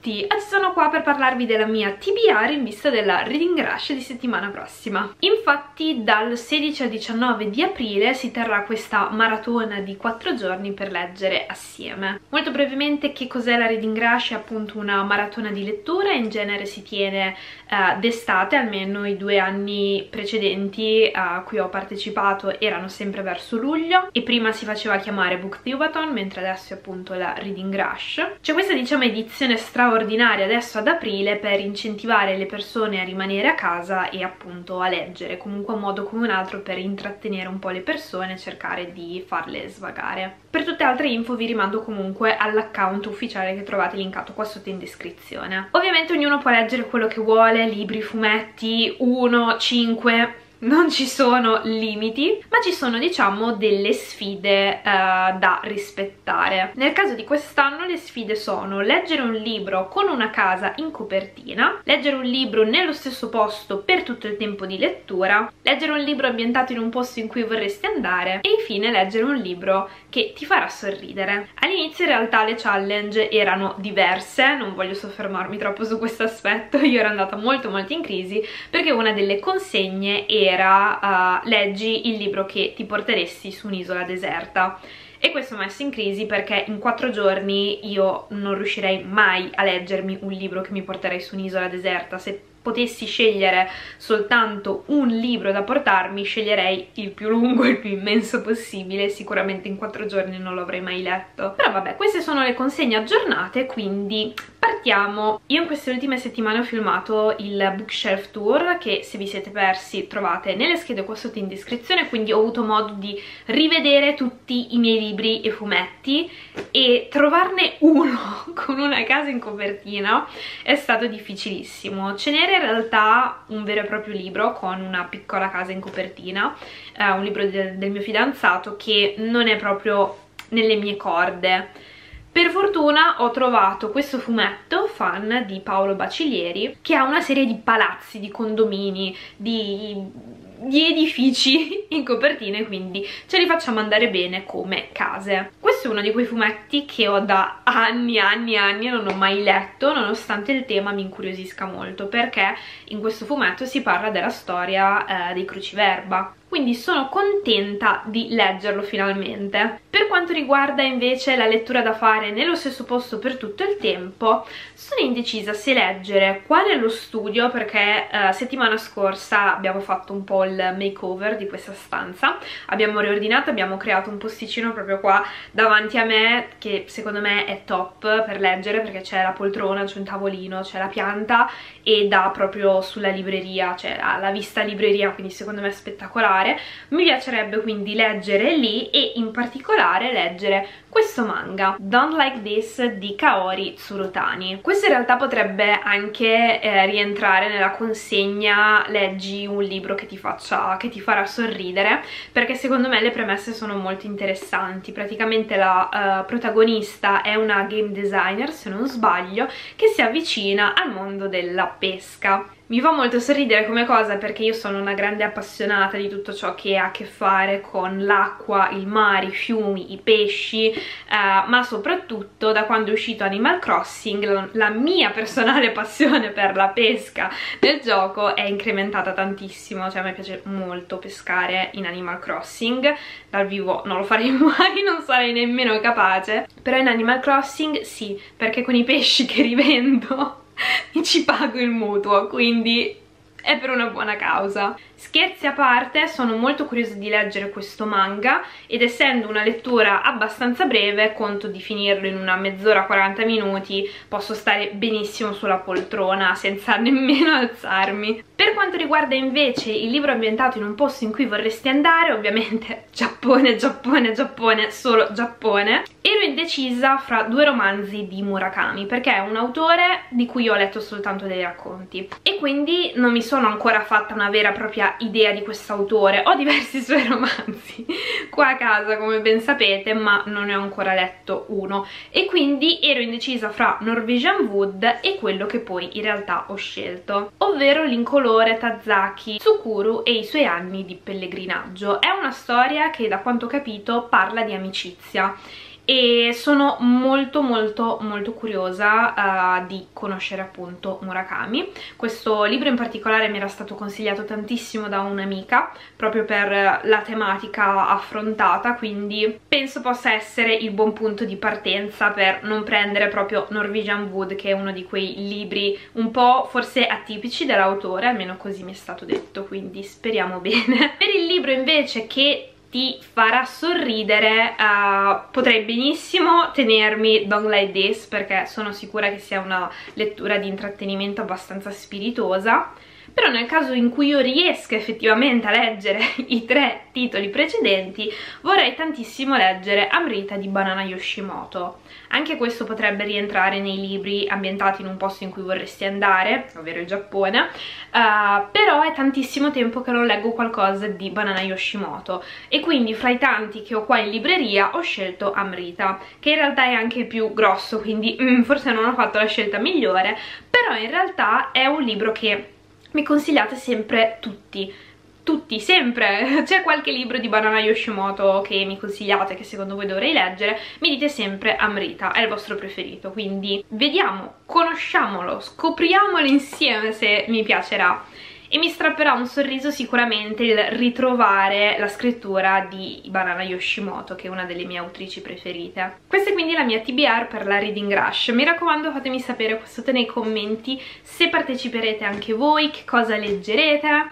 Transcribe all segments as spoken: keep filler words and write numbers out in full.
tutti, oggi sono qua per parlarvi della mia T B R in vista della Reading Rush di settimana prossima. Infatti dal sedici al diciannove di aprile si terrà questa maratona di quattro giorni per leggere assieme. Molto brevemente, che cos'è la Reading Rush? È appunto una maratona di lettura, in genere si tiene uh, d'estate, almeno i due anni precedenti a cui ho partecipato erano sempre verso luglio e prima si faceva chiamare BookTubeathon, mentre adesso è appunto la Reading Rush. C'è questa diciamo edizione straordinaria adesso ad aprile per incentivare le persone a rimanere a casa e appunto a leggere, comunque un modo come un altro per intrattenere un po' le persone e cercare di farle svagare. Per tutte le altre info vi rimando comunque all'account ufficiale che trovate linkato qua sotto in descrizione. Ovviamente ognuno può leggere quello che vuole, libri, fumetti, uno, cinque... non ci sono limiti, ma ci sono diciamo delle sfide uh, da rispettare. Nel caso di quest'anno le sfide sono leggere un libro con una casa in copertina, leggere un libro nello stesso posto per tutto il tempo di lettura, leggere un libro ambientato in un posto in cui vorresti andare e infine leggere un libro che ti farà sorridere. All'inizio in realtà le challenge erano diverse, non voglio soffermarmi troppo su questo aspetto, io ero andata molto molto in crisi perché una delle consegne era era uh, leggi il libro che ti porteresti su un'isola deserta, e questo mi ha messo in crisi perché in quattro giorni io non riuscirei mai a leggermi un libro che mi porterei su un'isola deserta. Se potessi scegliere soltanto un libro da portarmi, sceglierei il più lungo e il più immenso possibile, sicuramente in quattro giorni non l'avrei mai letto. Però vabbè, queste sono le consegne aggiornate, quindi partiamo. Io in queste ultime settimane ho filmato il bookshelf tour che, se vi siete persi, trovate nelle schede qua sotto in descrizione, quindi ho avuto modo di rivedere tutti i miei libri e fumetti e trovarne uno con una casa in copertina è stato difficilissimo. Ce n'era in realtà un vero e proprio libro con una piccola casa in copertina, eh, un libro de- del mio fidanzato, che non è proprio nelle mie corde. Per fortuna ho trovato questo fumetto fan di Paolo Bacilieri che ha una serie di palazzi, di condomini, di, di edifici in copertine, quindi ce li facciamo andare bene come case. Questo è uno di quei fumetti che ho da anni, anni, anni e non ho mai letto, nonostante il tema mi incuriosisca molto, perché in questo fumetto si parla della storia eh, dei cruciverba. Quindi sono contenta di leggerlo finalmente. Per quanto riguarda invece la lettura da fare nello stesso posto per tutto il tempo, sono indecisa se leggere qua nello studio, perché eh, settimana scorsa abbiamo fatto un po' il makeover di questa stanza, abbiamo riordinato, abbiamo creato un posticino proprio qua davanti a me che secondo me è top per leggere, perché c'è la poltrona, c'è un tavolino, c'è la pianta e dà proprio sulla libreria, cioè la vista libreria, quindi secondo me è spettacolare. Mi piacerebbe quindi leggere lì e in particolare leggere questo manga Don't Like This di Kaori Tsurutani. Questo in realtà potrebbe anche eh, rientrare nella consegna leggi un libro che ti faccia, che ti farà sorridere, perché secondo me le premesse sono molto interessanti. Praticamente la eh, protagonista è una game designer, se non sbaglio, che si avvicina al mondo della pesca. Mi fa molto sorridere come cosa perché io sono una grande appassionata di tutto ciò che ha a che fare con l'acqua, il mare, i fiumi, i pesci, eh, ma soprattutto da quando è uscito Animal Crossing la, la mia personale passione per la pesca nel gioco è incrementata tantissimo, cioè a me piace molto pescare in Animal Crossing, dal vivo non lo farei mai, non sarei nemmeno capace, però in Animal Crossing sì, perché con i pesci che rivendo ci pago il mutuo, quindi è per una buona causa. Scherzi a parte, sono molto curiosa di leggere questo manga ed essendo una lettura abbastanza breve, conto di finirlo in una mezz'ora, quaranta minuti, posso stare benissimo sulla poltrona senza nemmeno alzarmi. Per quanto riguarda invece il libro ambientato in un posto in cui vorresti andare, ovviamente Giappone, Giappone, Giappone, solo Giappone, ero indecisa fra due romanzi di Murakami, perché è un autore di cui ho letto soltanto dei racconti e quindi non mi sono ancora fatta una vera e propria idea di quest'autore. Ho diversi suoi romanzi qua a casa, come ben sapete, ma non ne ho ancora letto uno e quindi ero indecisa fra Norwegian Wood e quello che poi in realtà ho scelto, ovvero l'incolore Tazaki, Tsukuru e i suoi anni di pellegrinaggio. È una storia che, da quanto ho capito, parla di amicizia e sono molto molto molto curiosa uh, di conoscere appunto Murakami. Questo libro in particolare mi era stato consigliato tantissimo da un'amica proprio per la tematica affrontata, quindi penso possa essere il buon punto di partenza per non prendere proprio Norwegian Wood, che è uno di quei libri un po' forse atipici dell'autore, almeno così mi è stato detto, quindi speriamo bene. Per il libro invece che ti farà sorridere, uh, potrei benissimo tenermi Dog Like This, perché sono sicura che sia una lettura di intrattenimento abbastanza spiritosa, però nel caso in cui io riesca effettivamente a leggere i tre titoli precedenti vorrei tantissimo leggere Amrita di Banana Yoshimoto. Anche questo potrebbe rientrare nei libri ambientati in un posto in cui vorresti andare, ovvero il Giappone, uh, però è tantissimo tempo che non leggo qualcosa di Banana Yoshimoto e quindi fra i tanti che ho qua in libreria ho scelto Amrita, che in realtà è anche il più grosso, quindi mm, forse non ho fatto la scelta migliore, però in realtà è un libro che mi consigliate sempre tutti, tutti, sempre. C'è qualche libro di Banana Yoshimoto che mi consigliate, che secondo voi dovrei leggere, mi dite sempre Amrita, è il vostro preferito, quindi vediamo, conosciamolo, scopriamolo insieme se mi piacerà. E mi strapperà un sorriso sicuramente il ritrovare la scrittura di Banana Yoshimoto, che è una delle mie autrici preferite. Questa è quindi la mia T B R per la Reading Rush. Mi raccomando, fatemi sapere qua sotto nei commenti se parteciperete anche voi, che cosa leggerete.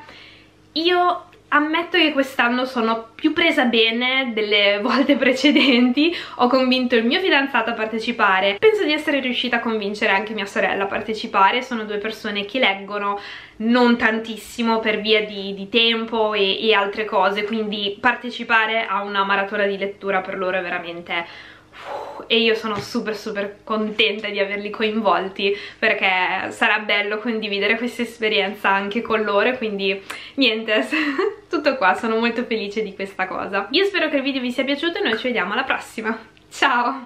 Io ammetto che quest'anno sono più presa bene delle volte precedenti, ho convinto il mio fidanzato a partecipare, penso di essere riuscita a convincere anche mia sorella a partecipare, sono due persone che leggono non tantissimo per via di, di tempo e, e altre cose, quindi partecipare a una maratona di lettura per loro è veramente... e io sono super super contenta di averli coinvolti, perché sarà bello condividere questa esperienza anche con loro, quindi niente, tutto qua, sono molto felice di questa cosa. Io spero che il video vi sia piaciuto e noi ci vediamo alla prossima, ciao!